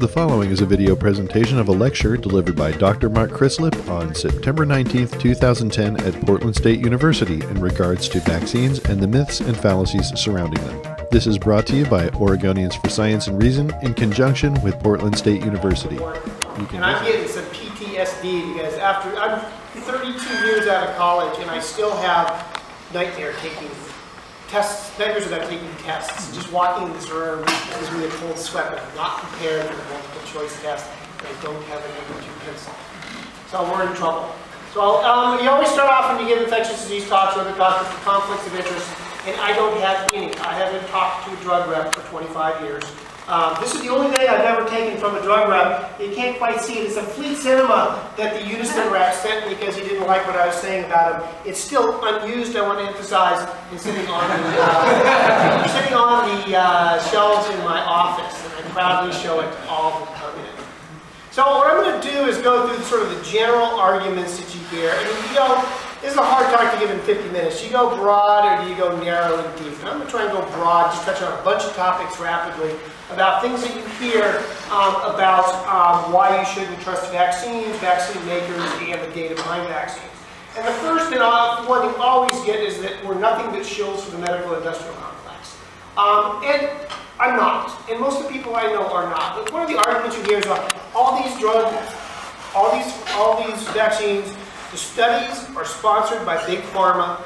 The following is a video presentation of a lecture delivered by Dr. Mark Chrislip on September 19, 2010 at Portland State University in regards to vaccines and the myths and fallacies surrounding them. This is brought to you by Oregonians for Science and Reason in conjunction with Portland State University. And I'm getting some PTSD because after I'm 32 years out of college and I still have nightmares about taking tests, just walking in this room gives me a cold sweat. I'm not prepared for the multiple choice test. I don't have an energy pencil. So we're in trouble. So you always start off when you give infectious disease talks or the doctor for conflicts of interest, and I don't have any. I haven't talked to a drug rep for 25 years. This is the only thing I've ever taken from a drug rep. You can't quite see it. It's a Fleet Cinema that the Unison rep sent because he didn't like what I was saying about him. It's still unused, I want to emphasize. It's sitting on the, shelves in my office, and I proudly show it to all the permanent. So what I'm going to do is go through sort of the general arguments that you hear. And if you go, this is a hard talk to give in 50 minutes. Do you go broad or do you go narrow and deep? And I'm going to try and go broad, just touch on a bunch of topics rapidly about things that you hear about why you shouldn't trust vaccines, vaccine makers, and the data behind vaccines. And the first and one you always get is that we're nothing but shills for the medical industrial complex. And I'm not. And most of the people I know are not. But one of the arguments you hear is about all these drugs, all these vaccines, the studies are sponsored by Big Pharma.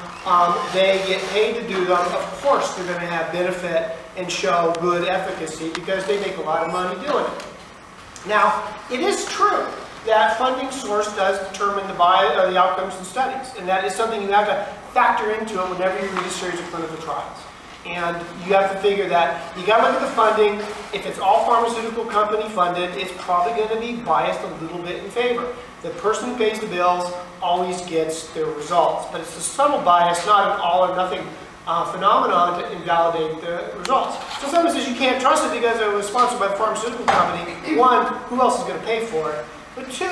They get paid to do them. Of course they're going to have benefit and show good efficacy because they make a lot of money doing it. Now, it is true that funding source does determine the outcomes in studies, and that is something you have to factor into it whenever you read a series of clinical trials. And you have to figure that, you got to look at the funding. If it's all pharmaceutical company funded, it's probably going to be biased a little bit in favor. The person who pays the bills always gets their results. But it's a subtle bias, not an all or nothing phenomenon to invalidate the results. So someone says you can't trust it because it was sponsored by the pharmaceutical company. One, who else is going to pay for it? But two,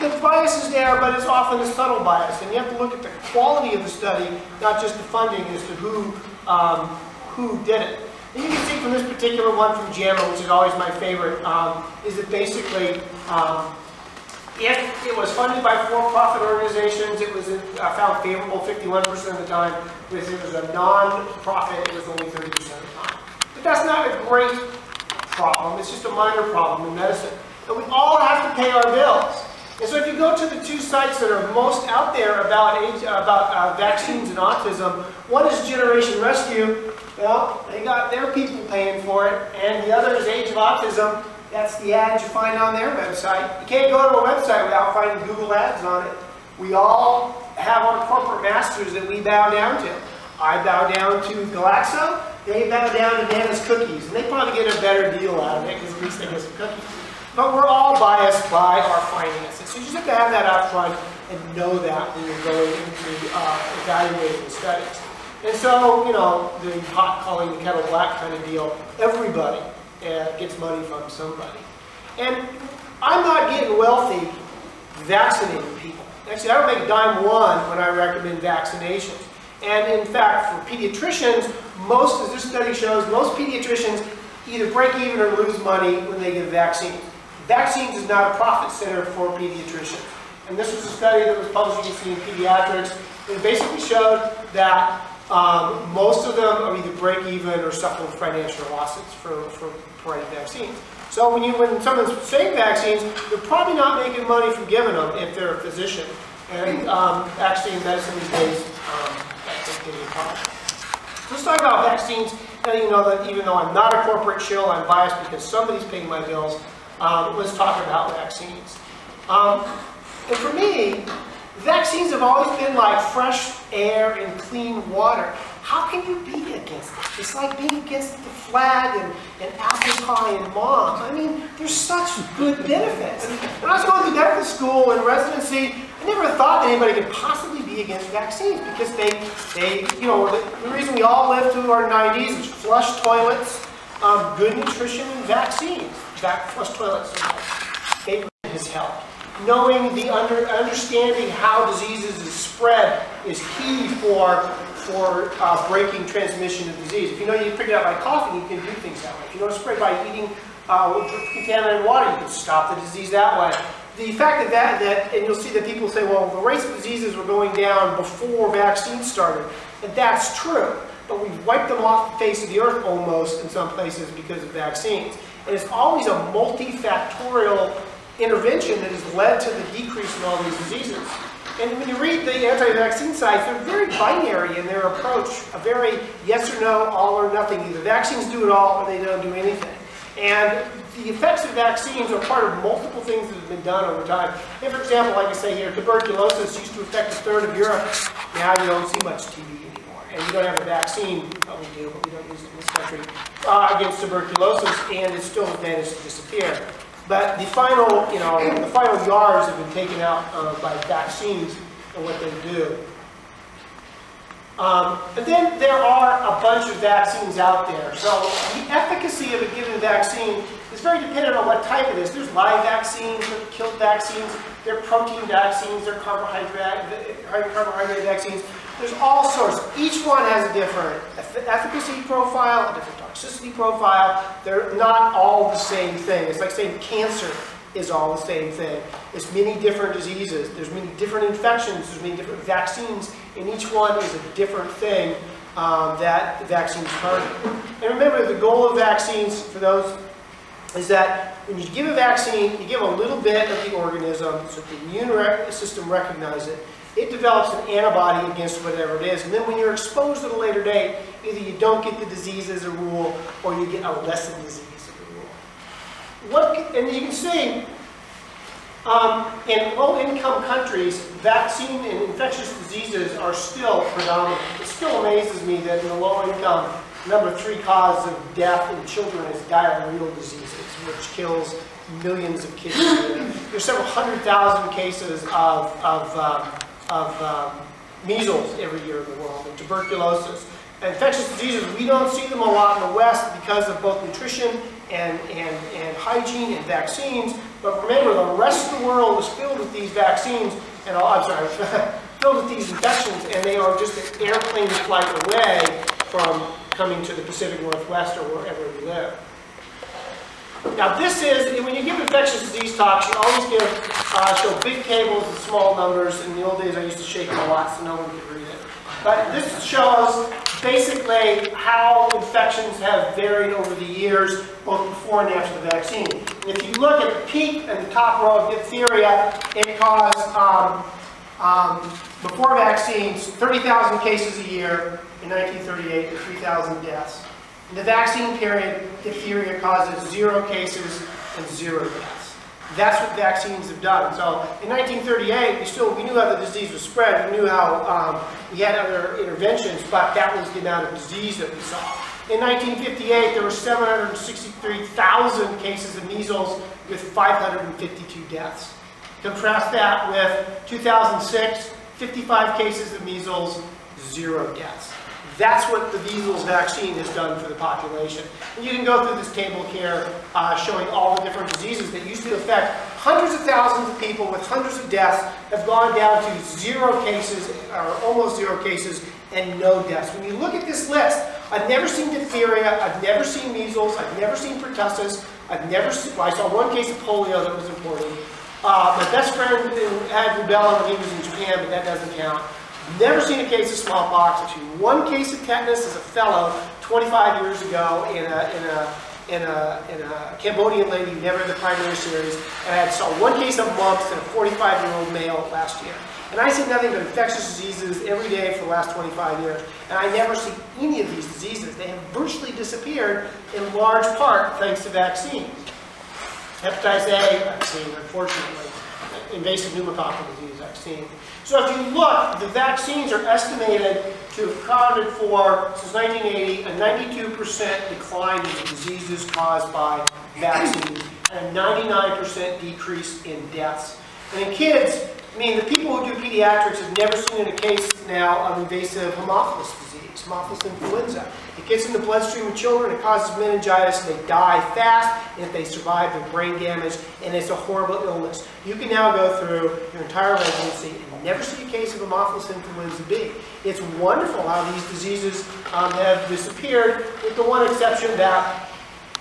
the bias is there, but it's often a subtle bias. And you have to look at the quality of the study, not just the funding, as to who did it. And you can see from this particular one from JAMA, which is always my favorite, is that basically if it was funded by for-profit organizations, it was found favorable 51% of the time. If it was a non-profit, it was only 30% of the time. But that's not a great problem. It's just a minor problem in medicine. And we all have to pay our bills. And so if you go to the two sites that are most out there about vaccines and autism, one is Generation Rescue. Well, they got their people paying for it. And the other is Age of Autism. That's the ads you find on their website. You can't go to a website without finding Google ads on it. We all have our corporate masters that we bow down to. I bow down to Glaxo. They bow down to Nana's Cookies. And they probably get a better deal out of it because at least they get some cookies. But we're all biased by our finances. So you just have to have that up front and know that when you're going into evaluating the studies. And so, you know, the pot calling the kettle black kind of deal, everybody gets money from somebody. And I'm not getting wealthy vaccinating people. Actually, I don't make a dime one when I recommend vaccinations. And in fact, for pediatricians, most, as this study shows, most pediatricians either break even or lose money when they give vaccines. Vaccines is not a profit center for pediatricians. And this was a study that was published, you can see, in Pediatrics. It basically showed that most of them are either break even or suffer financial losses for parental vaccines. So when someone's saying vaccines, they're probably not making money from giving them if they're a physician. And actually in medicine these days, that's a problem. Let's talk about vaccines. Now you know that even though I'm not a corporate shill, I'm biased because somebody's paying my bills. Let's talk about vaccines. And for me, vaccines have always been like fresh air and clean water. How can you be against it? It's like being against the flag and apple pie and mom. I mean, there's such good benefits. When I was going through medical school and residency, I never thought that anybody could possibly be against vaccines because you know, the reason we all live through our 90s is flush toilets, good nutrition, and vaccines. That flush toilets, they has helped. Knowing the understanding how diseases is spread is key for breaking transmission of disease. If you know you pick it up by coughing, you can do things that way. If you know it's spread by eating with contaminated water, you can stop the disease that way. The fact that and you'll see that people say, well, the rates of diseases were going down before vaccines started, and that's true. But we've wiped them off the face of the earth almost in some places because of vaccines. And it's always a multifactorial intervention that has led to the decrease in all these diseases. And when you read the anti-vaccine sites, they're very binary in their approach, a very yes or no, all or nothing. Either vaccines do it all or they don't do anything. And the effects of vaccines are part of multiple things that have been done over time. And for example, like I say here, tuberculosis used to affect a third of Europe. Now you don't see much TB anymore. And we don't have a vaccine, but we do, but we don't use it in this country, against tuberculosis, and it still managed to disappear. But the final, you know, the final yards have been taken out by vaccines and what they do. But then there are a bunch of vaccines out there. So the efficacy of a given vaccine is very dependent on what type it is. There's live vaccines, there are killed vaccines, there are protein vaccines, there are carbohydrate vaccines. There's all sorts. Each one has a different efficacy profile, a different toxicity profile. They're not all the same thing. It's like saying cancer is all the same thing. There's many different diseases. There's many different infections. There's many different vaccines. And each one is a different thing that the vaccines target. And remember, the goal of vaccines for those is that when you give a vaccine, you give a little bit of the organism so the immune system recognizes it. It develops an antibody against whatever it is. And then when you're exposed at a later date, either you don't get the disease as a rule, or you get a lessened disease as a rule. And you can see, in low-income countries, vaccine and infectious diseases are still predominant. It still amazes me that in the low income, number 3 cause of death in children is diarrheal diseases, which kills millions of kids. There's several 100,000 cases of measles every year in the world, and tuberculosis. And infectious diseases, we don't see them a lot in the West because of both nutrition and hygiene and vaccines. But remember, the rest of the world is filled with these vaccines, and filled with these infections, and they are just an airplane flight away from coming to the Pacific Northwest or wherever we live. Now this is, when you give infectious disease talks, you always show big tables and small numbers. In the old days I used to shake them a lot so no one could read it. But this shows basically how infections have varied over the years, both before and after the vaccine. And if you look at the peak in the top row of diphtheria, it caused, before vaccines, 30,000 cases a year in 1938 to 3,000 deaths. In the vaccine period, diphtheria causes 0 cases and 0 deaths. That's what vaccines have done. So in 1938, we knew how the disease was spread. We knew how we had other interventions, but that was the amount of disease that we saw. In 1958, there were 763,000 cases of measles with 552 deaths. Contrast that with 2006, 55 cases of measles, 0 deaths. That's what the measles vaccine has done for the population. And you can go through this table here showing all the different diseases that used to affect hundreds of thousands of people with hundreds of deaths have gone down to 0 cases, or almost 0 cases, and no deaths. When you look at this list, I've never seen diphtheria, I've never seen measles, I've never seen pertussis, I saw one case of polio that was important. My best friend had rubella when he was in Japan, but that doesn't count. Never seen a case of smallpox. Actually, one case of tetanus as a fellow 25 years ago in a Cambodian lady, never in the primary series. And I saw one case of mumps in a 45-year-old male last year. And I see nothing but infectious diseases every day for the last 25 years. And I never see any of these diseases. They have virtually disappeared in large part thanks to vaccines. Hepatitis A vaccine, unfortunately. Invasive pneumococcal disease vaccine. So if you look, the vaccines are estimated to have accounted for, since 1980, a 92% decline in diseases caused by vaccines and a 99% decrease in deaths. And in kids, I mean, the people who do pediatrics have never seen a case now of invasive Haemophilus disease, Haemophilus influenzae. It gets in the bloodstream of children, it causes meningitis, and they die fast, and if they survive, they're brain damaged, and it's a horrible illness. You can now go through your entire residency and never see a case of Haemophilus influenzae B. It's wonderful how these diseases have disappeared, with the one exception that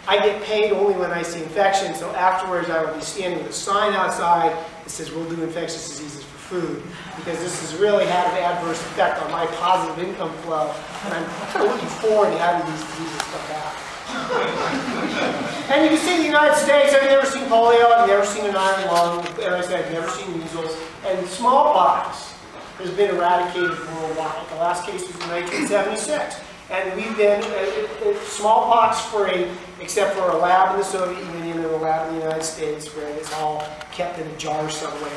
I get paid only when I see infections, so afterwards I will be standing with a sign outside that says we'll do infectious diseases for food, because this has really had an adverse effect on my positive income flow, and I'm totally foreign to having these diseases come out. And you can see in the United States, I've never seen polio, I've never seen an iron lung, and I said I've never seen measles, and smallpox has been eradicated worldwide. The last case was in 1976. And we've been smallpox-free, except for a lab in the Soviet Union and a lab in the United States, where it's all kept in a jar somewhere,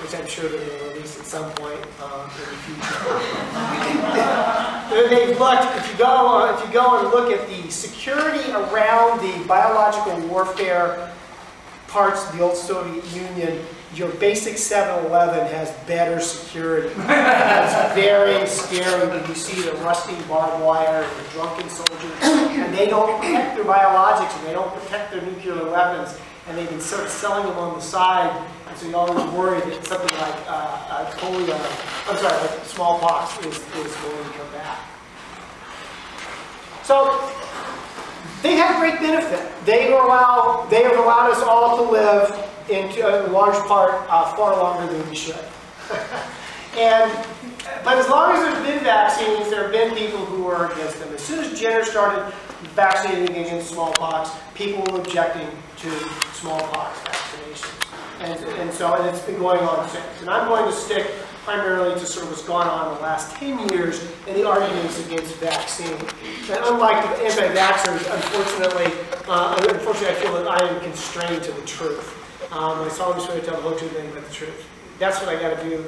which I'm sure they will release at some point in the future. They've looked. If you go and look at the security around the biological warfare parts of the old Soviet Union, your basic 7-Eleven has better security. It's very scary when you see the rusty barbed wire and the drunken soldiers, and they don't protect their biologics, and they don't protect their nuclear weapons, and they've been sort of selling them on the side, and so you always worry that something like smallpox is going to come back. So they have great benefit. They have allowed us all to live, in large part, far longer than we should. But as long as there's been vaccines, there have been people who were against them. As soon as Jenner started vaccinating against smallpox, people were objecting to smallpox vaccinations. And it's been going on since. And I'm going to stick primarily to sort of what's gone on in the last 10 years and the arguments against vaccine. And unlike the anti-vaxxers, unfortunately, I feel that I am constrained to the truth. I saw this way to tell the whole truth and but the truth. That's what I got to do.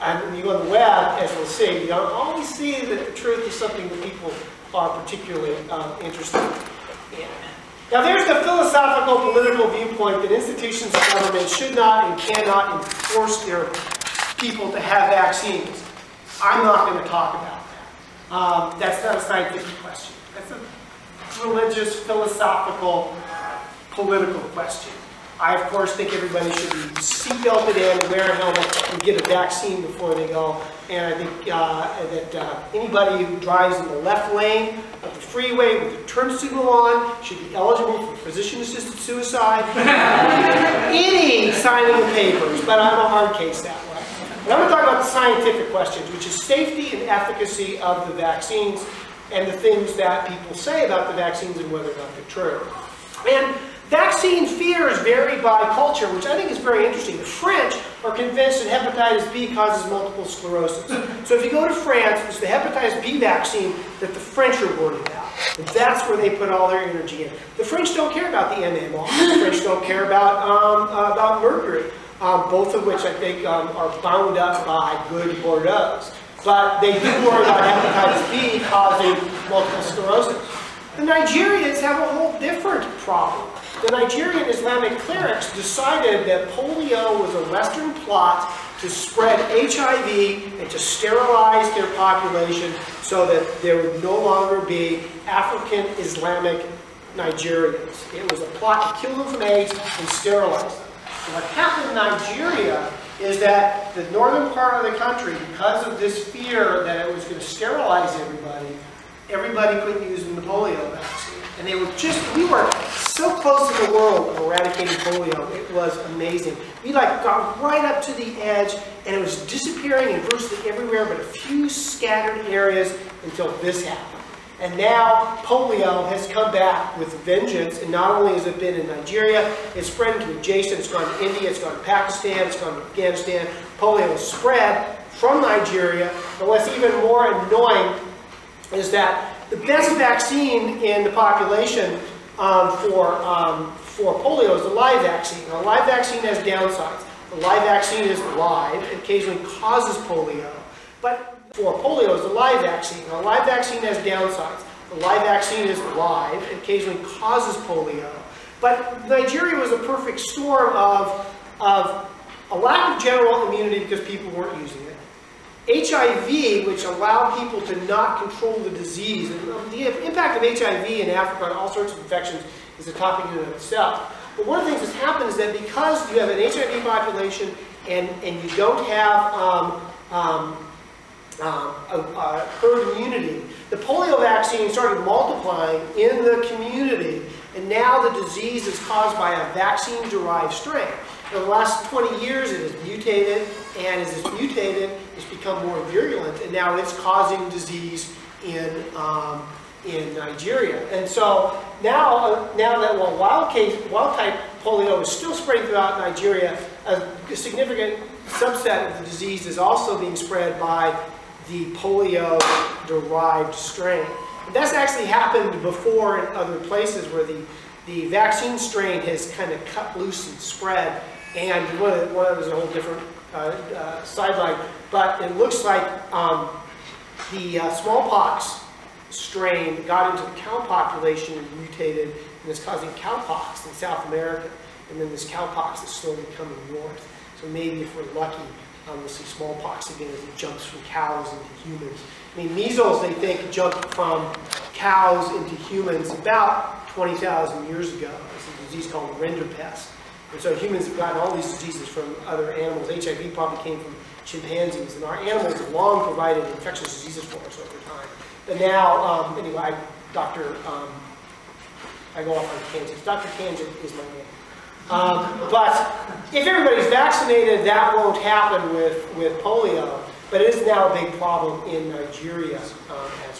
And when you go on the web, as we'll see, you don't always see that the truth is something that people are particularly interested in. Yeah. Now, there's the philosophical political viewpoint that institutions and government should not and cannot enforce their people to have vaccines. I'm not going to talk about that. That's not a scientific question. That's a religious, philosophical, political question. I, of course, think everybody should be seatbelted in, wear a helmet, and get a vaccine before they go. And I think that anybody who drives in the left lane of the freeway with the turn signal on should be eligible for physician-assisted suicide. Any signing of papers, but I'm a hard case that way. And I'm going to talk about the scientific questions, which is safety and efficacy of the vaccines and the things that people say about the vaccines and whether or not they're true. And vaccine fears vary by culture, which I think is very interesting. The French are convinced that hepatitis B causes multiple sclerosis. So if you go to France, it's the hepatitis B vaccine that the French are worried about. And that's where they put all their energy in. The French don't care about the MMR. The French don't care about mercury, both of which I think are bound up by good Bordeaux. But they do worry about hepatitis B causing multiple sclerosis. The Nigerians have a whole different problem. The Nigerian Islamic clerics decided that polio was a Western plot to spread HIV and to sterilize their population so that there would no longer be African Islamic Nigerians. It was a plot to kill them from AIDS and sterilize them. And what happened in Nigeria is that the northern part of the country, because of this fear that it was going to sterilize everybody couldn't use the polio vaccine. And we were so close to the world of eradicating polio. It was amazing. We got right up to the edge, and it was disappearing in virtually everywhere but a few scattered areas until this happened. And now polio has come back with vengeance, and not only has it been in Nigeria, it's spread to adjacent, it's gone to India, it's gone to Pakistan, it's gone to Afghanistan. Polio has spread from Nigeria, and what's even more annoying is that the best vaccine in the population for polio is the live vaccine. Now, the live vaccine has downsides. The live vaccine is live. It occasionally causes polio. But for polio is the live vaccine. Now, the live vaccine has downsides. The live vaccine is live. It occasionally causes polio. But Nigeria was a perfect storm of a lack of general immunity because people weren't using it. HIV, which allowed people to not control the disease. And the impact of HIV in Africa on all sorts of infections is a topic in and of itself. But one of the things that's happened is that because you have an HIV population and you don't have herd immunity, the polio vaccine started multiplying in the community And now the disease is caused by a vaccine-derived strain. In the last 20 years, it has mutated, and as it's mutated, it's become more virulent, and now it's causing disease in Nigeria. And so now that wild-type polio is still spreading throughout Nigeria, a significant subset of the disease is also being spread by the polio-derived strain. And that's actually happened before in other places where the vaccine strain has kind of cut loose and spread. And one of was a whole different sideline, but it looks like the smallpox strain got into the cow population and mutated, and is causing cowpox in South America. And then this cowpox is slowly coming north. So maybe if we're lucky, we'll see smallpox again as it jumps from cows into humans. I mean, measles, they think, jumped from cows into humans about 20,000 years ago. It's a disease called rinderpest. And so humans have gotten all these diseases from other animals. HIV probably came from chimpanzees, and our animals have long provided infectious diseases for us over time. But now, anyway, I go off on tangents. Dr. Tangent is my name. But if everybody's vaccinated, that won't happen with polio. But it is now a big problem in Nigeria as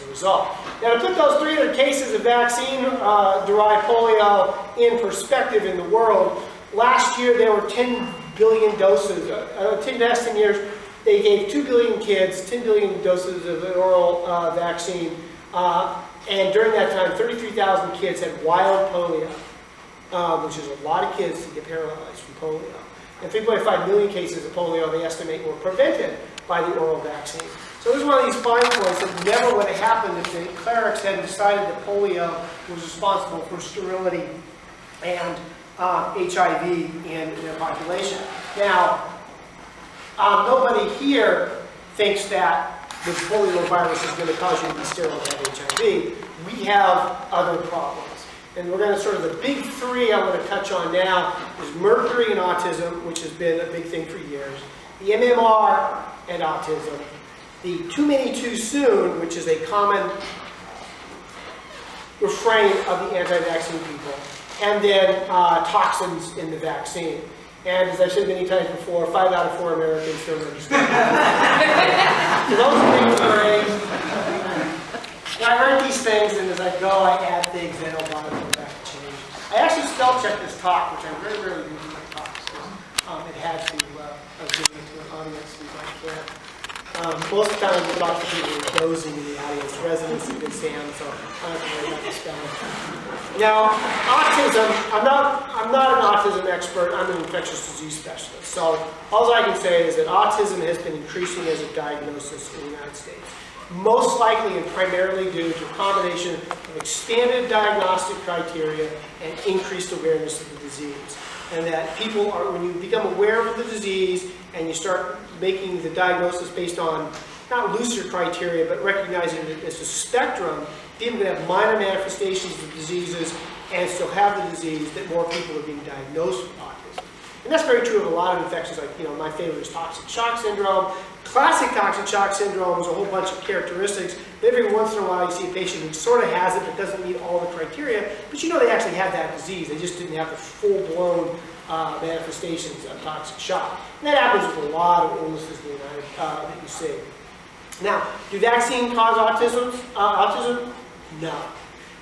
a result. Now, to put those 300 cases of vaccine-derived polio in perspective in the world, last year there were 10 billion doses. 10 years, they gave 2 billion kids 10 billion doses of the oral vaccine. And during that time, 33,000 kids had wild polio, which is a lot of kids that get paralyzed from polio. And 3.5 million cases of polio, they estimate, were prevented by the oral vaccine. So this is one of these fine points that never would have happened if the clerics hadn't decided that polio was responsible for sterility and HIV in their population. Now, nobody here thinks that the polio virus is going to cause you to be sterile and have HIV. We have other problems. And we're going to sort of the big three I want to touch on now is mercury and autism, which has been a big thing for years, the MMR and autism, the too many too soon, which is a common refrain of the anti-vaccine people, and then toxins in the vaccine. And as I've said many times before, 5 out of 4 Americans don't understand. So those things are I learned these things, and as I go, I add things that don't bother me back to change. I actually spell-checked this talk, which I very rarely do for my talks. It had to give it to an audience if I can. Most of the time, the doctor people are dozing in the audience. Residents have been saying, so I don't really like to spell it. Now, autism, I'm not an autism expert. I'm an infectious disease specialist. So all I can say is that autism has been increasing as a diagnosis in the United States, most likely and primarily due to a combination of expanded diagnostic criteria and increased awareness of the disease. And that people are, when you become aware of the disease and you start making the diagnosis based on not looser criteria, but recognizing that it's a spectrum, people can have minor manifestations of diseases and still have the disease, that more people are being diagnosed with autism. And that's very true of a lot of infections, like, you know, my favorite is toxic shock syndrome. Classic toxic shock syndrome is a whole bunch of characteristics. Every once in a while you see a patient who sort of has it but doesn't meet all the criteria, but you know they actually have that disease. They just didn't have the full-blown manifestations of toxic shock. And that happens with a lot of illnesses that you see. Now, do vaccines cause autism? No.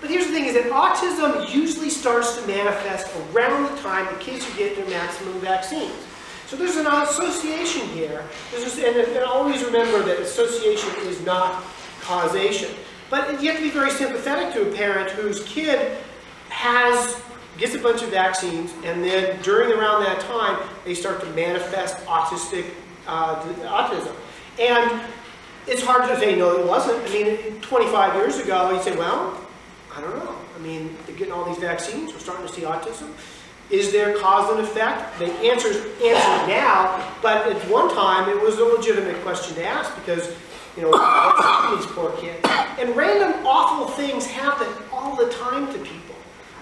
But here's the thing, is that autism usually starts to manifest around the time the kids are getting their maximum vaccines. So there's an association here. And always remember that association is not causation. But you have to be very sympathetic to a parent whose kid gets a bunch of vaccines, and then around that time, they start to manifest autism. And it's hard to say, no, it wasn't. I mean, 25 years ago, you'd say, well, I don't know. I mean, they're getting all these vaccines. We're starting to see autism. Is there cause and effect? The answer is now, but at one time it was a legitimate question to ask because, you know, what's up with these poor kids? And random awful things happen all the time to people.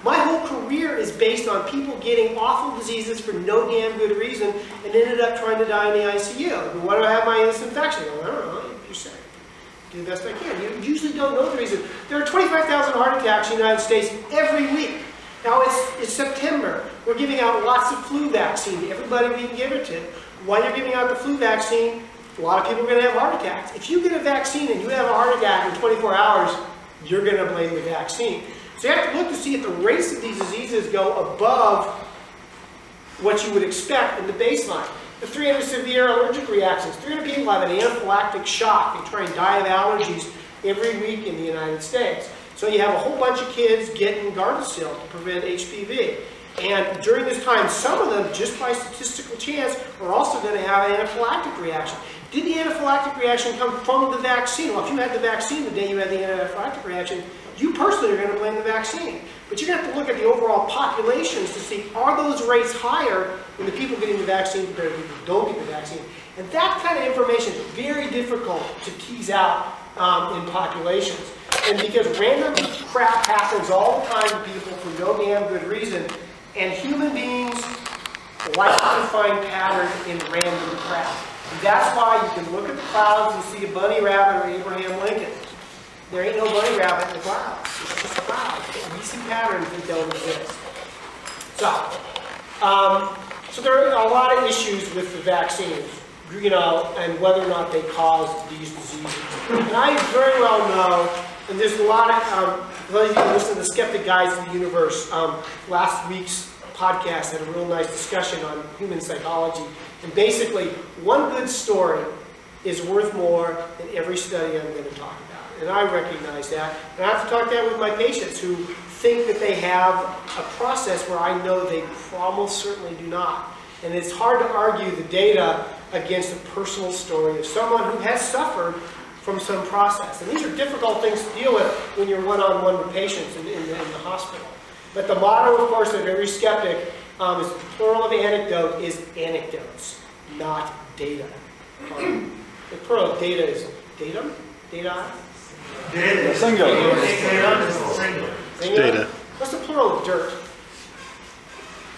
My whole career is based on people getting awful diseases for no damn good reason and ended up trying to die in the ICU. And why do I have my infection? I don't know. You're sick. Do the best I can. You usually don't know the reason. There are 25,000 heart attacks in the United States every week. Now it's September. We're giving out lots of flu vaccine to everybody we can give it to. While you're giving out the flu vaccine, a lot of people are going to have heart attacks. If you get a vaccine and you have a heart attack in 24 hours, you're going to blame the vaccine. So you have to look to see if the rates of these diseases go above what you would expect in the baseline. The 300 severe allergic reactions, 300 people have an anaphylactic shock. They try and die of allergies every week in the United States. So you have a whole bunch of kids getting Gardasil to prevent HPV. And during this time, some of them, just by statistical chance, are also going to have an anaphylactic reaction. Did the anaphylactic reaction come from the vaccine? Well, if you had the vaccine the day you had the anaphylactic reaction, you personally are going to blame the vaccine. But you're going to have to look at the overall populations to see, are those rates higher in the people getting the vaccine compared to people who don't get the vaccine? And that kind of information is very difficult to tease out in populations. And because random crap happens all the time to people for no damn good reason, and human beings like to find pattern in random crap. And that's why you can look at the clouds and see a bunny rabbit or Abraham Lincoln. There ain't no bunny rabbit in the clouds. It's just clouds. We see patterns that don't exist. So there are a lot of issues with the vaccines, you know, and whether or not they cause these diseases. And I very well know, and there's a lot of, those of you who listen to the Skeptic Guides of the Universe, last week's podcast had a real nice discussion on human psychology. And basically, one good story is worth more than every study I'm going to talk about. And I recognize that. And I have to talk that with my patients who think that they have a process where I know they almost certainly do not. And it's hard to argue the data against a personal story of someone who has suffered from some process. And these are difficult things to deal with when you're one-on-one with patients in the hospital. But the motto, of course, of every skeptic is the plural of anecdote is anecdotes, not data. The plural of data is datum? Data? Data. Singular. Data. What's the plural of dirt?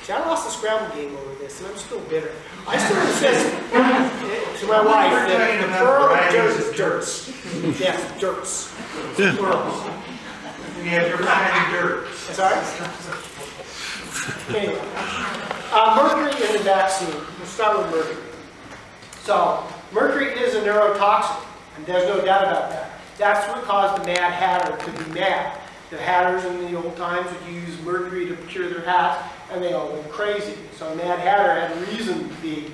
See, I lost the Scrabble game over this, and I'm still bitter. I still said to my wife that the plural of dirt is dirts. Yes, dirts. Yeah. Plurals. Yeah, you're finding dirt. Sorry? Anyway. Mercury and the vaccine. Let's start with mercury. So, mercury is a neurotoxin, and there's no doubt about that. That's what caused the Mad Hatter to be mad. The hatters in the old times would use mercury to cure their hats, and they all went crazy. So a Mad Hatter had reason to be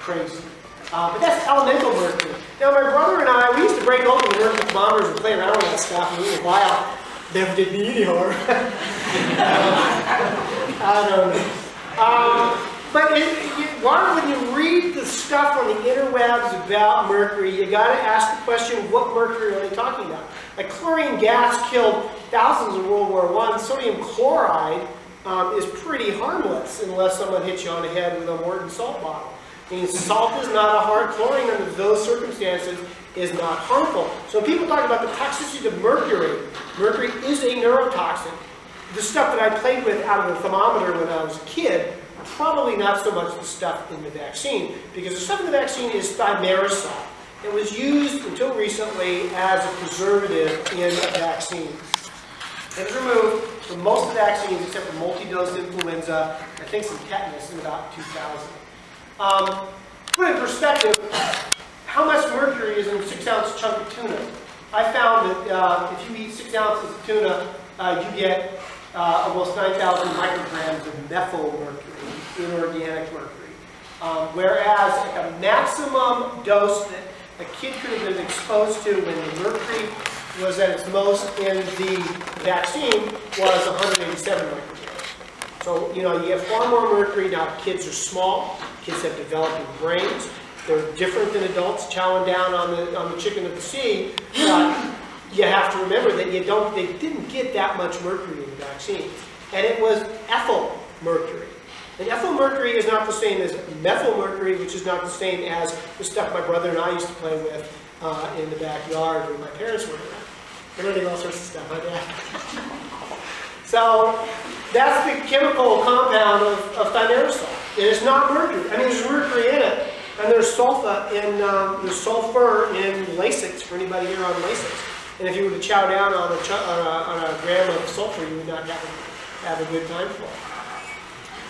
crazy. But that's elemental mercury. Now my brother and I, we used to break open the mercury thermometers and play around with that stuff, and we would wild. Never did me any horror. I don't know. But when you read the stuff on the interwebs about mercury, you got to ask the question, what mercury are they talking about? Like chlorine gas killed thousands in World War I. Sodium chloride is pretty harmless unless someone hits you on the head with a Morton salt bottle. I mean, salt is not a hard chlorine under those circumstances is not harmful. So when people talk about the toxicity of mercury, mercury is a neurotoxin. The stuff that I played with out of the thermometer when I was a kid, probably not so much the stuff in the vaccine, because the stuff in the vaccine is thimerosal. It was used until recently as a preservative in a vaccine. It was removed from most of the vaccines except for multi-dose influenza, I think some tetanus in about 2000. Put in perspective, how much mercury is in a 6-ounce chunk of tuna? I found that if you eat 6 ounces of tuna, you get almost 9,000 micrograms of methyl mercury. Inorganic mercury. Whereas a maximum dose that a kid could have been exposed to when the mercury was at its most in the vaccine was 187 micrograms. So, you know, you have far more mercury. Now, kids are small. Kids have developing brains. They're different than adults chowing down on the chicken of the sea. But you have to remember that they didn't get that much mercury in the vaccine. And it was ethyl mercury. And ethyl mercury is not the same as methyl mercury, which is not the same as the stuff my brother and I used to play with in the backyard when my parents were around. They're learning all sorts of stuff like that. So that's the chemical compound of thimerosal. It is not mercury. I mean, there's mercury in it, and there's sulfur in Lasix for anybody here on Lasix. And if you were to chow down on a gram of sulfur, you would not have a good time for it.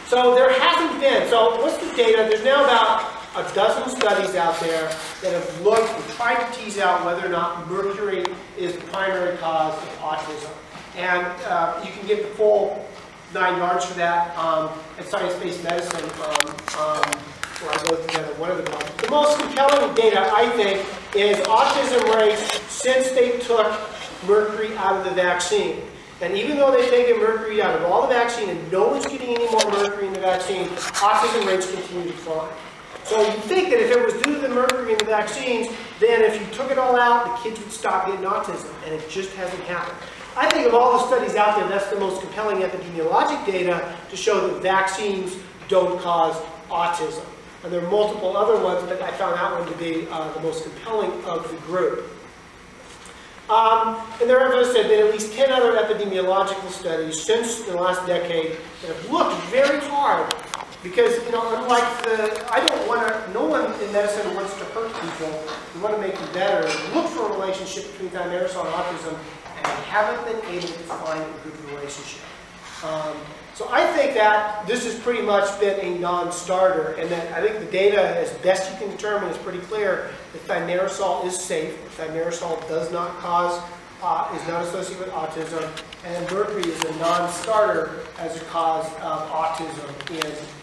So there hasn't been. So what's the data? There's now about a dozen studies out there that have looked and tried to tease out whether or not mercury is the primary cause of autism. And you can get the full 9 yards for that at Science-Based Medicine, where I go together one of them. The most compelling data, I think, is autism rates since they took mercury out of the vaccine. And even though they've taken mercury out of all the vaccine and no one's getting any more mercury in the vaccine, autism rates continue to climb. So you think that if it was due to the mercury in the vaccines, then if you took it all out, the kids would stop getting autism, and it just hasn't happened. I think of all the studies out there, that's the most compelling epidemiologic data to show that vaccines don't cause autism. And there are multiple other ones, but I found that one to be the most compelling of the group. And there have, as I said, been at least 10 other epidemiological studies since the last decade that have looked very hard. Because, you know, unlike the, I don't want to, no one in medicine wants to hurt people. We want to make them better. Look for a relationship between thimerosal and autism, and we haven't been able to find a good relationship. So I think that this has pretty much been a non-starter, and that I think the data, as best you can determine, is pretty clear that thimerosal is safe. Thimerosal does not cause, is not associated with autism, and mercury is a non-starter as a cause of autism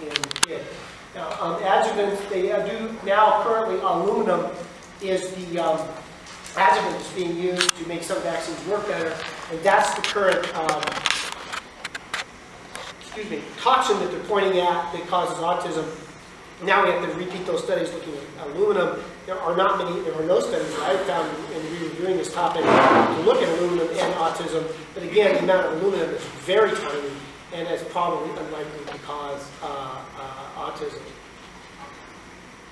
in kids. Now, adjuvants, they do now currently, aluminum is the adjuvant that's being used to make some vaccines work better, and that's the current toxin that they're pointing at that causes autism. Now we have to repeat those studies looking at aluminum. There are not many, there were no studies that I found in reviewing this topic to look at aluminum and autism. But again, the amount of aluminum is very tiny and is probably unlikely to cause autism.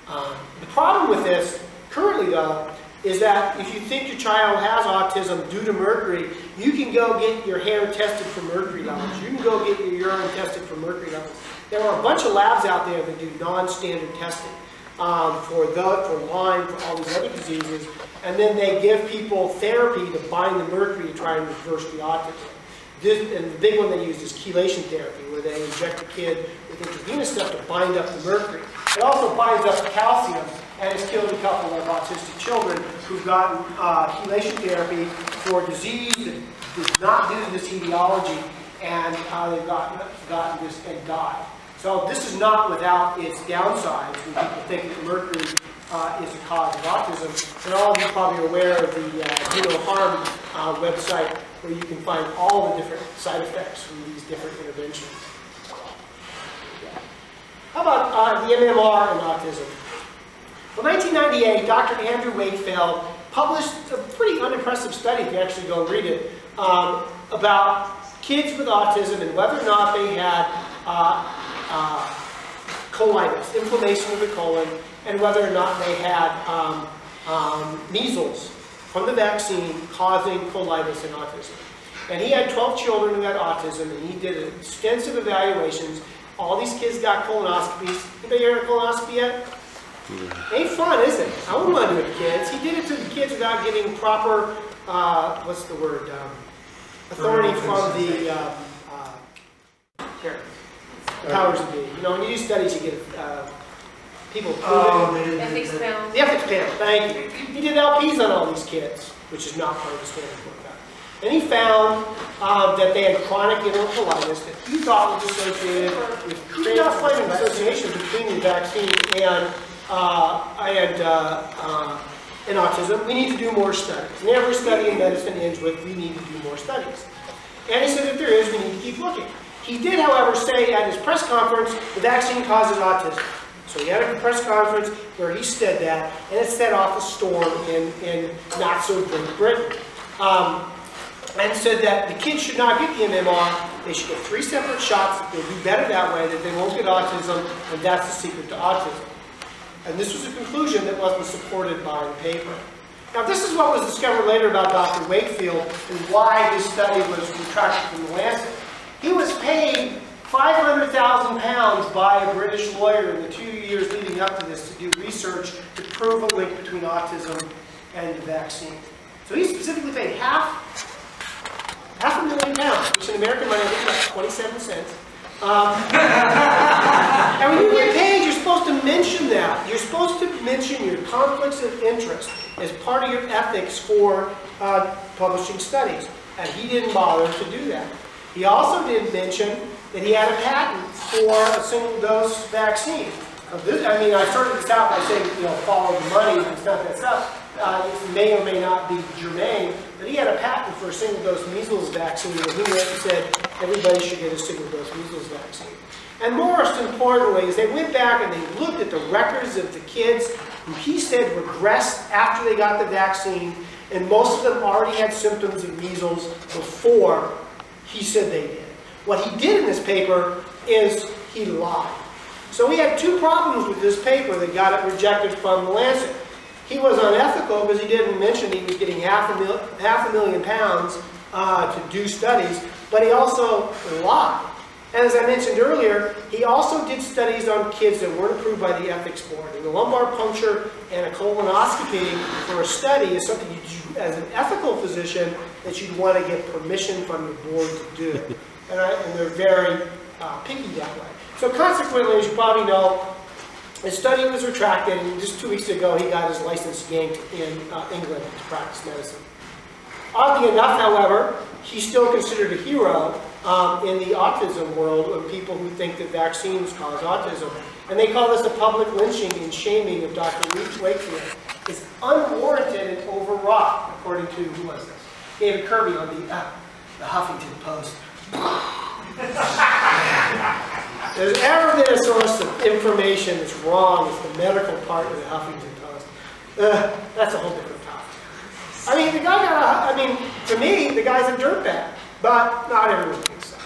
The problem with this, currently though, is that if you think your child has autism due to mercury, you can go get your hair tested for mercury levels. You can go get your urine tested for mercury levels. There are a bunch of labs out there that do non-standard testing for Lyme, for all these other diseases, and then they give people therapy to bind the mercury to try and reverse the autism. And the big one they use is chelation therapy, where they inject a kid with intravenous stuff to bind up the mercury. It also binds up calcium, and it's killed a couple of autistic children who've gotten chelation therapy for disease that does not do this etiology, and they've gotten this and died. So this is not without its downsides when people think that mercury is a cause of autism. And all of you probably are aware of the Do No Harm website, where you can find all the different side effects from these different interventions. How about the MMR and autism? Well, 1998, Dr. Andrew Wakefield published a pretty unimpressive study, if you actually go and read it, about kids with autism and whether or not they had colitis, inflammation of the colon, and whether or not they had measles from the vaccine causing colitis and autism. And he had 12 children who had autism, and he did extensive evaluations. All these kids got colonoscopies. Anybody heard of colonoscopy yet? Yeah. Ain't fun, is it? I wouldn't want to do it to kids. He did it to the kids without getting proper, what's the word, authority from the powers of being. You know, when you do studies, you get people prove it. Ethics panel. The ethics panel, thank you. He did LPs on all these kids, which is not part of the standard workup. And he found that they had chronic colitis that he thought was associated with, he did not find an association between the vaccine and in autism. We need to do more studies. And every study in medicine ends with, we need to do more studies. And he said that there is, we need to keep looking. He did, however, say at his press conference, the vaccine causes autism. So he had a press conference where he said that, and it set off a storm in not-so-great Britain. And said that the kids should not get the MMR. They should get 3 separate shots. They'll do better that way, that they won't get autism, and that's the secret to autism. And this was a conclusion that wasn't supported by the paper. Now, this is what was discovered later about Dr. Wakefield and why his study was retracted from the Lancet. He was paid £500,000 by a British lawyer in the 2 years leading up to this to do research to prove a link between autism and the vaccine. So he specifically paid half a million pounds, which in American money is about 27 cents. And when you get paid, you're supposed to mention that. You're supposed to mention your conflicts of interest as part of your ethics for publishing studies. And he didn't bother to do that. He also didn't mention that he had a patent for a single-dose vaccine. This, I mean, I started this out by saying, you know, follow the money and stuff that stuff. It may or may not be germane, but he had a patent for a single-dose measles vaccine, and he said everybody should get a single-dose measles vaccine. And most importantly, is they went back and they looked at the records of the kids who he said regressed after they got the vaccine, and most of them already had symptoms of measles before he said they did. What he did in this paper is he lied. So we had two problems with this paper that got it rejected from the Lancet. He was unethical because he didn't mention he was getting half a million pounds to do studies, but he also lied. And as I mentioned earlier, he also did studies on kids that weren't approved by the ethics board. And a lumbar puncture and a colonoscopy for a study is something you do as an ethical physician that you'd want to get permission from the board to do. And they're very picky that way. So consequently, as you probably know, his study was retracted, and just 2 weeks ago he got his license yanked in England to practice medicine. Oddly enough, however, he's still considered a hero in the autism world of people who think that vaccines cause autism. And they call this a public lynching and shaming of Dr. Wakefield. It's unwarranted and overwrought, according to, who was this? David Kirby on the Huffington Post. There's ever been a source of information that's wrong is the medical part of the Huffington Post. That's a whole different topic. I mean, the guy got a, I mean, to me, the guy's a dirtbag, but not everyone thinks so.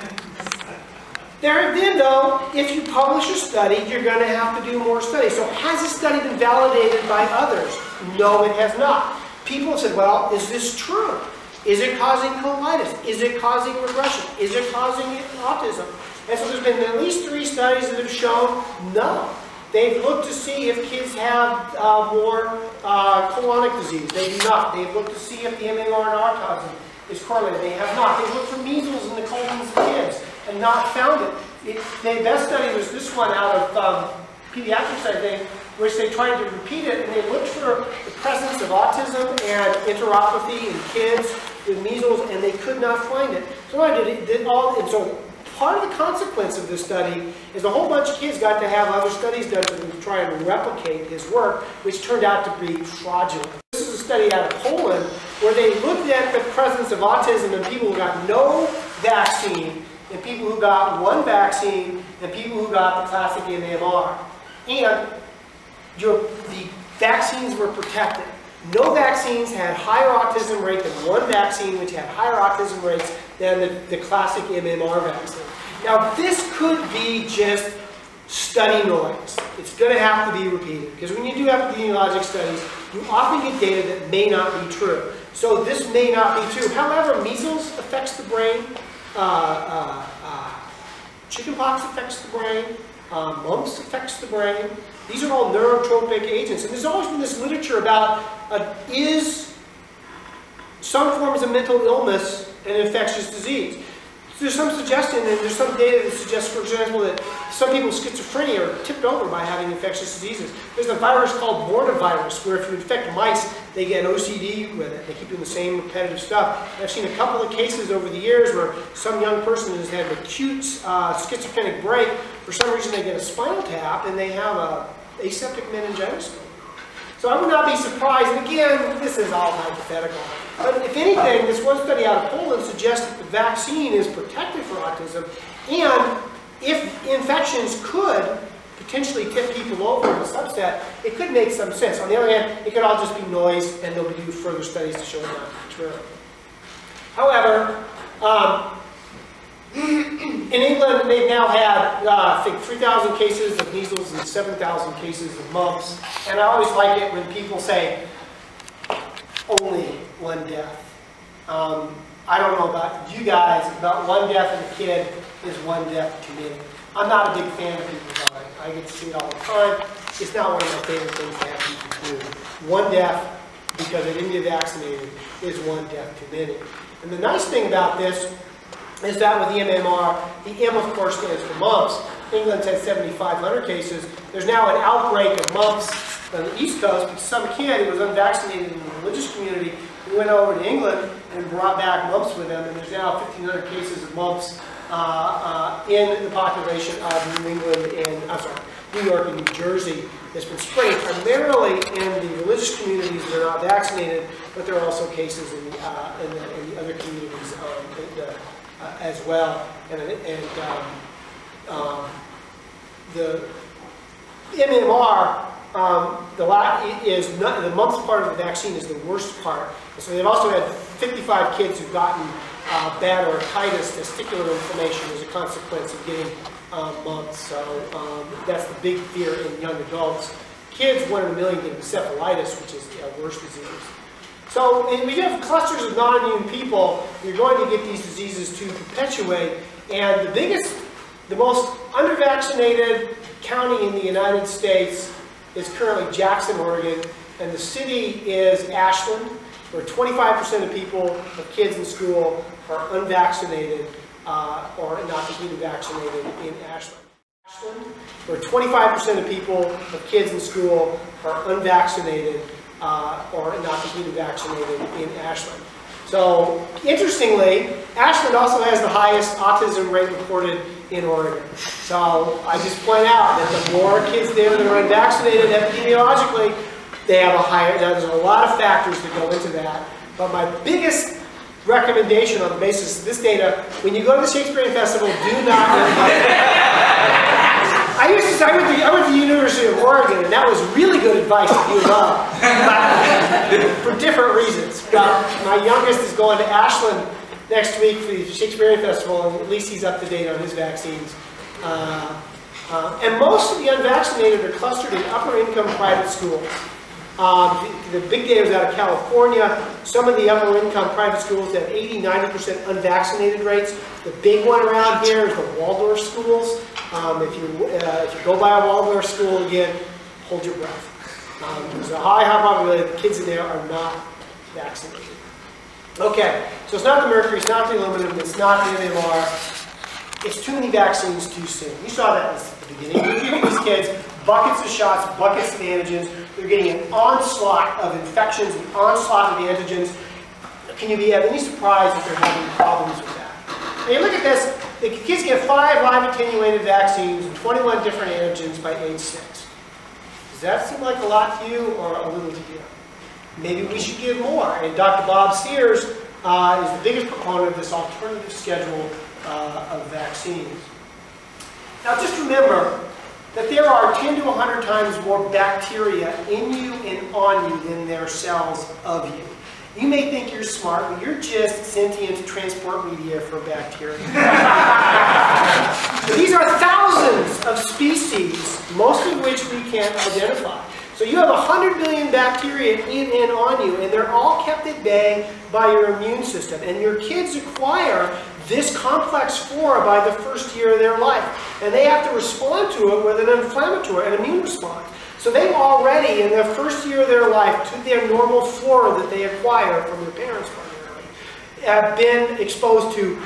There then, though, if you publish a study, you're going to have to do more studies. So has a study been validated by others? No, it has not. People have said, well, is this true? Is it causing colitis? Is it causing regression? Is it causing autism? And so there's been at least 3 studies that have shown no. They've looked to see if kids have more colonic disease. They do not. They've looked to see if the MMR toxin is correlated. They have not. They've looked for measles in the colons of kids and not found it. The best study was this one out of pediatrics, I think, which they tried to repeat it, and they looked for the presence of autism and enteropathy in kids with measles, and they could not find it. So part of the consequence of this study is a whole bunch of kids got to have other studies done to try and replicate his work, which turned out to be fraudulent. This is a study out of Poland where they looked at the presence of autism in people who got no vaccine, and people who got 1 vaccine, and people who got the classic MMR. And the vaccines were protected. No vaccines had higher autism rate than 1 vaccine, which had higher autism rates than the classic MMR vaccine. Now, this could be just study noise. It's going to have to be repeated, because when you do epidemiologic studies, you often get data that may not be true. So this may not be true. However, measles affects the brain. Chickenpox affects the brain. Mumps affects the brain. These are all neurotropic agents. And there's always been this literature about is some forms of mental illness an infectious disease. So there's some suggestion, and there's some data that suggests, for example, that some people with schizophrenia are tipped over by having infectious diseases. There's a virus called Borna virus, where if you infect mice, they get OCD with it. They keep doing the same repetitive stuff. And I've seen a couple of cases over the years where some young person has had an acute schizophrenic break. For some reason, they get a spinal tap, and they have an aseptic meningitis. So I would not be surprised, and again, this is all hypothetical, but if anything, this one study out of Poland suggests that the vaccine is protective for autism, and if infections could potentially tip people over in a subset, it could make some sense. On the other hand, it could all just be noise, and there'll be further studies to show that. However, in England, they've now had, I think, 3,000 cases of measles and 7,000 cases of mumps. And I always like it when people say, only 1 death. I don't know about you guys, about 1 death in a kid is 1 death to me. I'm not a big fan of people dying. I get to see it all the time. It's not one of my favorite things to have people do. 1 death because they didn't get vaccinated is one death too many. And the nice thing about this is that with MMR, the M of course stands for mumps. England's had 7,500 cases. There's now an outbreak of mumps on the East Coast because some kid who was unvaccinated in the religious community went over to England and brought back mumps with them, and there's now 1,500 cases of mumps in the population of New England and New York and New Jersey. That's been spread primarily in the religious communities that are not vaccinated, but there are also cases in the other communities as well. And the MMR, the mumps part of the vaccine is the worst part. So they've also had 55 kids who've gotten bad otitis, testicular inflammation, as a consequence of getting mumps. So that's the big fear in young adults. Kids, 1 in a million get encephalitis, which is the worst disease. So and we have clusters of non-immune people. You're going to get these diseases to perpetuate, and the biggest, the most undervaccinated county in the United States is currently Jackson, Oregon, and the city is Ashland, where 25% of people, of kids in school, are unvaccinated or not completely vaccinated in Ashland. Where 25% of people, of kids in school, are unvaccinated or not completely vaccinated in Ashland. So, interestingly, Ashland also has the highest autism rate reported in Oregon. So, I just point out that the more kids there that are unvaccinated epidemiologically, they have a higher, now there's a lot of factors that go into that, but my biggest recommendation on the basis of this data, when you go to the Shakespearean Festival, do not I went to the University of Oregon, and that was really good advice to do well, for different reasons. My youngest is going to Ashland next week for the Shakespearean Festival, and at least he's up to date on his vaccines. And most of the unvaccinated are clustered in upper-income private schools. The big data was out of California. Some of the upper-income private schools have 80–90% unvaccinated rates. The big one around here is the Waldorf schools. If you go by a Waldorf school again, hold your breath. There's a high probability that the kids in there are not vaccinated. Okay, so it's not the mercury, it's not the aluminum, it's not the MMR. It's too many vaccines too soon. You saw that at the beginning. You're giving these kids buckets of shots, buckets of antigens. They're getting an onslaught of infections, an onslaught of antigens. Can you be at any surprise if they're having problems with that? Now you look at this, the kids get 5 live attenuated vaccines and 21 different antigens by age 6. Does that seem like a lot to you or a little to you? Maybe we should give more. And Dr. Bob Sears is the biggest proponent of this alternative schedule of vaccines. Now just remember, that there are 10 to 100 times more bacteria in you and on you than there are cells of you. You may think you're smart, but you're just sentient transport media for bacteria. These are thousands of species, most of which we can't identify. So you have 100 million bacteria in and on you, and they're all kept at bay by your immune system. And your kids acquire this complex flora by the first year of their life. And they have to respond to it with an immune response. So they've already, in their first year of their life, to their normal flora that they acquire from their parents primarily, have been exposed to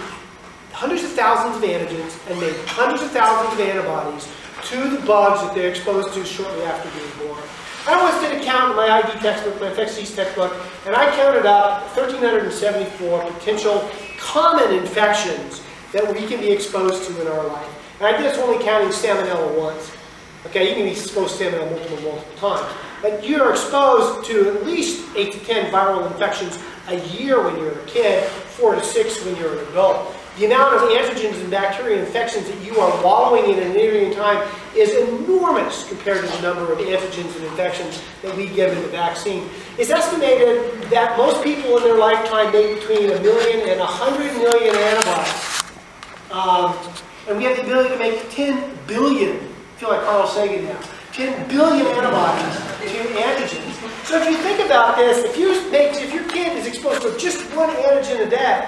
hundreds of thousands of antigens and made hundreds of thousands of antibodies to the bugs that they're exposed to shortly after being born. I once did a count in my ID textbook, my infectious textbook, and I counted up 1,374 potential common infections that we can be exposed to in our life. And I did this only counting salmonella once. Okay, you can be exposed to salmonella multiple times. But you're exposed to at least 8 to 10 viral infections a year when you're a kid, 4 to 6 when you're an adult. The amount of antigens and bacterial infections that you are wallowing in at any given time is enormous compared to the number of antigens and infections that we give in the vaccine. It's estimated that most people in their lifetime make between 1 million and 100 million antibodies. And we have the ability to make 10 billion, I feel like Carl Sagan now, 10 billion antibodies to antigens. So if you think about this, if your kid is exposed to just 1 antigen a day,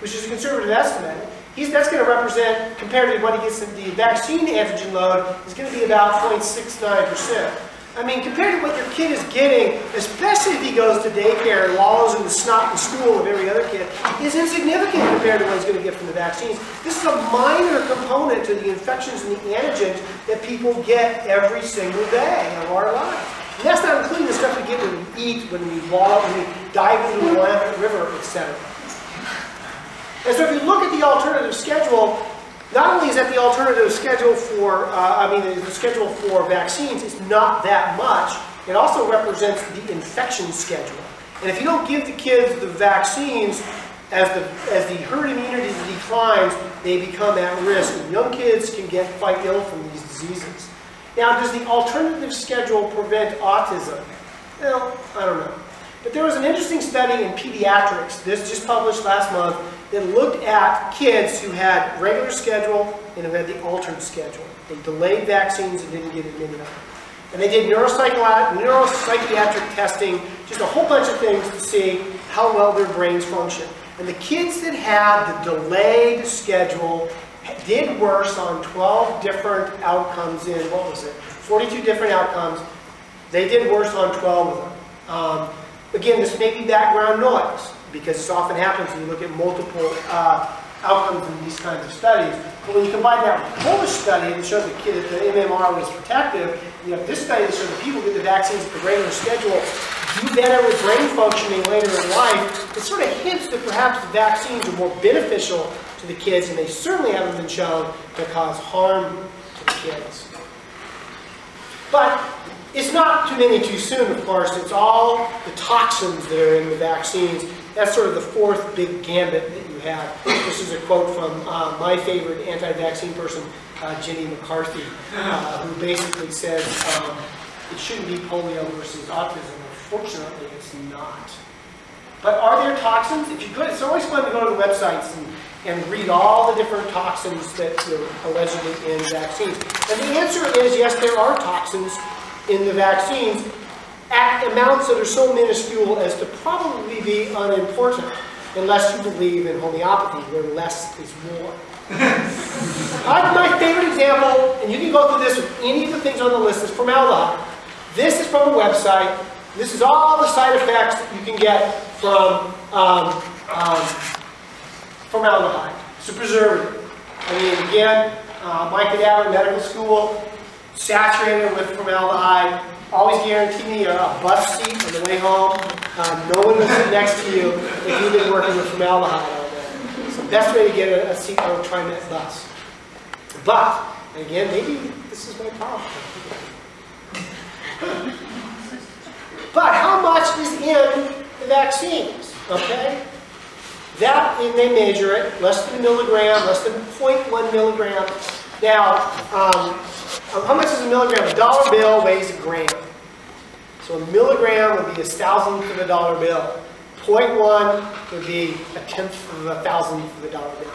which is a conservative estimate, that's going to represent, compared to what he gets in the vaccine antigen load, is going to be about 0.69%. I mean, compared to what your kid is getting, especially if he goes to daycare and wallows in the snot and stool of every other kid, is insignificant compared to what he's going to get from the vaccines. This is a minor component to the infections and the antigens that people get every single day of our lives. And that's not including the stuff we get when we eat, when we walk, when we dive into the Willamette River, etc. And so if you look at the alternative schedule, not only is that the alternative schedule for, the schedule for vaccines is not that much, it also represents the infection schedule. And if you don't give the kids the vaccines, as the herd immunity declines, they become at risk. And young kids can get quite ill from these diseases. Now, does the alternative schedule prevent autism? Well, I don't know. But there was an interesting study in pediatrics, this just published last month, that looked at kids who had regular schedule and who had the altered schedule. They delayed vaccines and didn't get admitted. And they did neuropsychiatric testing, just a whole bunch of things to see how well their brains function. And the kids that had the delayed schedule did worse on 12 different outcomes in, 42 different outcomes. They did worse on 12 of them. Again, this may be background noise, because this often happens when you look at multiple outcomes in these kinds of studies. But when you combine that with the Polish study that shows the kid that the MMR was protective, you have this study that shows the people who get the vaccines at the regular schedule do better with brain functioning later in life, it sort of hints that perhaps the vaccines are more beneficial to the kids, and they certainly haven't been shown to cause harm to the kids. But it's not too many too soon, of course. It's all the toxins that are in the vaccines. That's sort of the fourth big gambit that you have. This is a quote from my favorite anti-vaccine person, Jenny McCarthy, who basically says it shouldn't be polio versus autism. Unfortunately, it's not. But are there toxins? If you could, it's always fun to go to the websites and read all the different toxins that are allegedly in vaccines. And the answer is yes, there are toxins in the vaccines, at amounts that are so minuscule as to probably be unimportant, unless you believe in homeopathy, where less is more. My favorite example, and you can go through this with any of the things on the list, is formaldehyde. This is from a website. This is all the side effects that you can get from formaldehyde. It's a preservative. I mean, again, my cadaver medical school, saturated with formaldehyde. Always guarantee me a bus seat on the way home. No one will sit next to you if you've been working with formaldehyde all day. It's the best way to get a seat on a Trimet bus. But, and again, maybe this is my problem. But how much is in the vaccines? Okay? That, and they measure it, less than a milligram, less than 0.1 milligram. Now, how much is a milligram? A dollar bill weighs a gram. So a milligram would be a thousandth of a dollar bill. 0.1 would be a tenth of a thousandth of a dollar bill.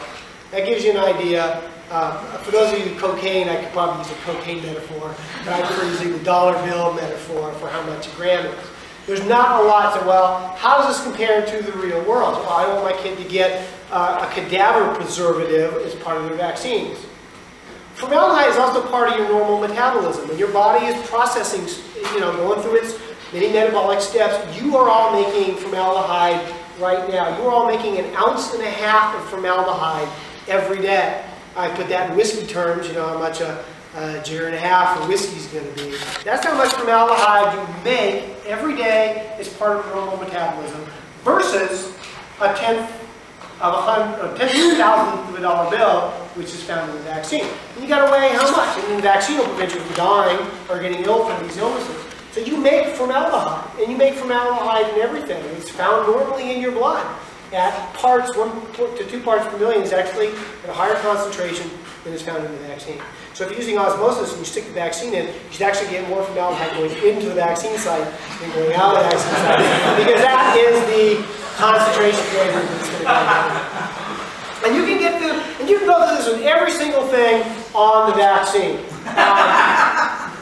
That gives you an idea. For those of you who do cocaine, I could probably use a cocaine metaphor, but I prefer using the dollar bill metaphor for how much a gram is. There's not a lot to, well, how does this compare to the real world? Well, I want my kid to get a cadaver preservative as part of their vaccines. Formaldehyde is also part of your normal metabolism. When your body is processing, going through its many metabolic steps, you are all making formaldehyde right now. You are all making 1.5 ounces of formaldehyde every day. I put that in whiskey terms, how much a jar and a half of whiskey is going to be. That's how much formaldehyde you make every day as part of normal metabolism versus a tenth thousandth of a dollar bill, which is found in the vaccine. And you got to weigh how much. And the vaccine will prevent you from dying or getting ill from these illnesses. So you make formaldehyde, and you make formaldehyde in everything. It's found normally in your blood at parts, 1 to 2 parts per million is actually at a higher concentration than is found in the vaccine. So if you're using osmosis and you stick the vaccine in, you should actually get more formaldehyde going into the vaccine site than going out of the vaccine site, because that is the concentration flavor that's going to come out. And you can get the, and you can go through this with every single thing on the vaccine.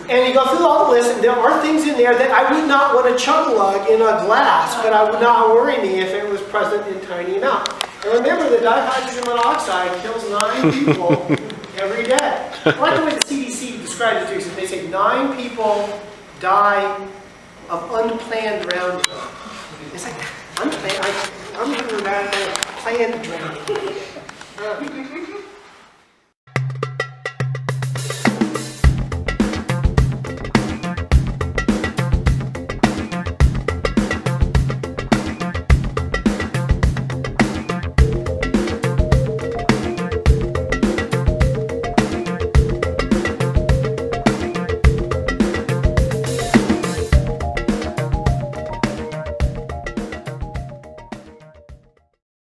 And you go through all the list, and there are things in there that I would not want to chug-lug in a glass, but I would not worry me if it was present in tiny amount. And remember that dihydrogen monoxide kills 9 people every day. I like the way the CDC describes it, because they say 9 people die of unplanned round. It's like, unplanned, I'm going to planned drowning.